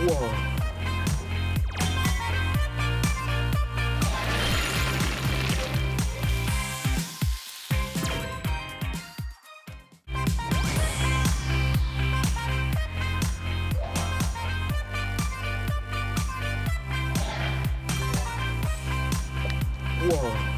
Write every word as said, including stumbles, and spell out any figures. Whoa. Whoa.